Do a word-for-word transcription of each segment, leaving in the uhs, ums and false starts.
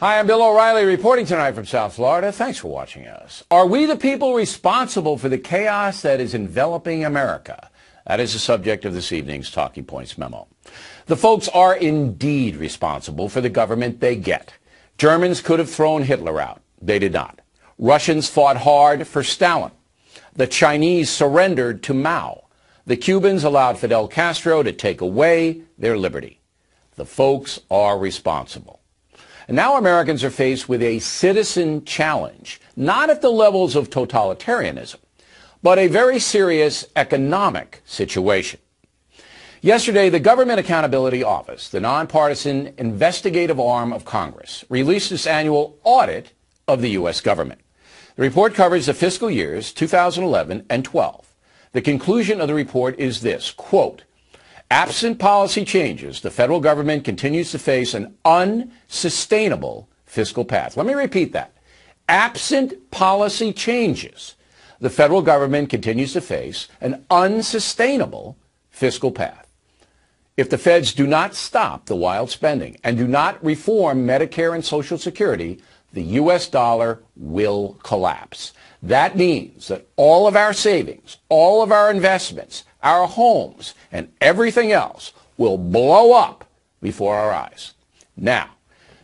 Hi, I'm Bill O'Reilly reporting tonight from South Florida. Thanks for watching us. Are we the people responsible for the chaos that is enveloping America? That is the subject of this evening's Talking Points memo. The folks are indeed responsible for the government they get. Germans could have thrown Hitler out. They did not. Russians fought hard for Stalin. The Chinese surrendered to Mao. The Cubans allowed Fidel Castro to take away their liberty. The folks are responsible. And now Americans are faced with a citizen challenge, not at the levels of totalitarianism, but a very serious economic situation. Yesterday, the Government Accountability Office, the nonpartisan investigative arm of Congress, released its annual audit of the U S government. The report covers the fiscal years two thousand eleven and twelve. The conclusion of the report is this, quote, "Absent policy changes, the federal government continues to face an unsustainable fiscal path." Let me repeat that. Absent policy changes, the federal government continues to face an unsustainable fiscal path. If the feds do not stop the wild spending and do not reform Medicare and Social Security, the U S dollar will collapse. That means that all of our savings, all of our investments, our homes, and everything else will blow up before our eyes. Now,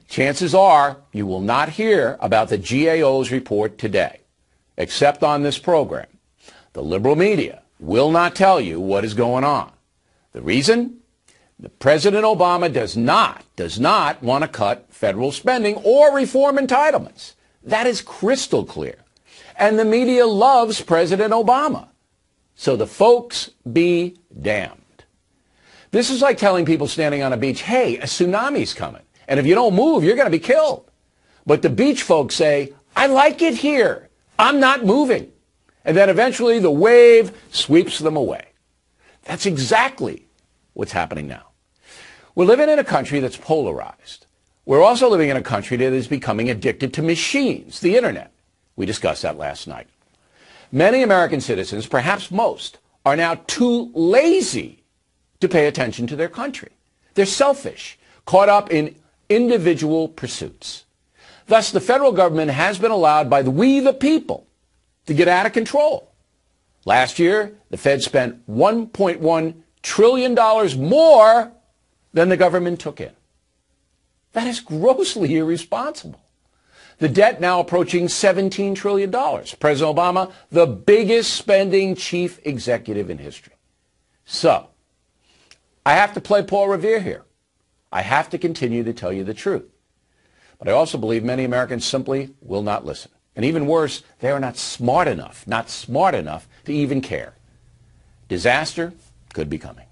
chances are you will not hear about the G A O's report today, except on this program. The liberal media will not tell you what is going on. The reason? The President Obama does not, does not want to cut federal spending or reform entitlements. That is crystal clear. And the media loves President Obama. So the folks be damned. This is like telling people standing on a beach, hey, a tsunami's coming, and if you don't move, you're going to be killed. But the beach folks say, I like it here. I'm not moving. And then eventually the wave sweeps them away. That's exactly what's happening now. We're living in a country that's polarized. We're also living in a country that is becoming addicted to machines, the internet. We discussed that last night. Many American citizens, perhaps most, are now too lazy to pay attention to their country. They're selfish, caught up in individual pursuits. Thus, the federal government has been allowed by the we the people to get out of control. Last year, the Fed spent one point one trillion dollars more than the government took in. That is grossly irresponsible. The debt now approaching seventeen trillion dollars. President Obama, the biggest spending chief executive in history. So, I have to play Paul Revere here. I have to continue to tell you the truth. But I also believe many Americans simply will not listen. And even worse, they are not smart enough, not smart enough to even care. Disaster could be coming.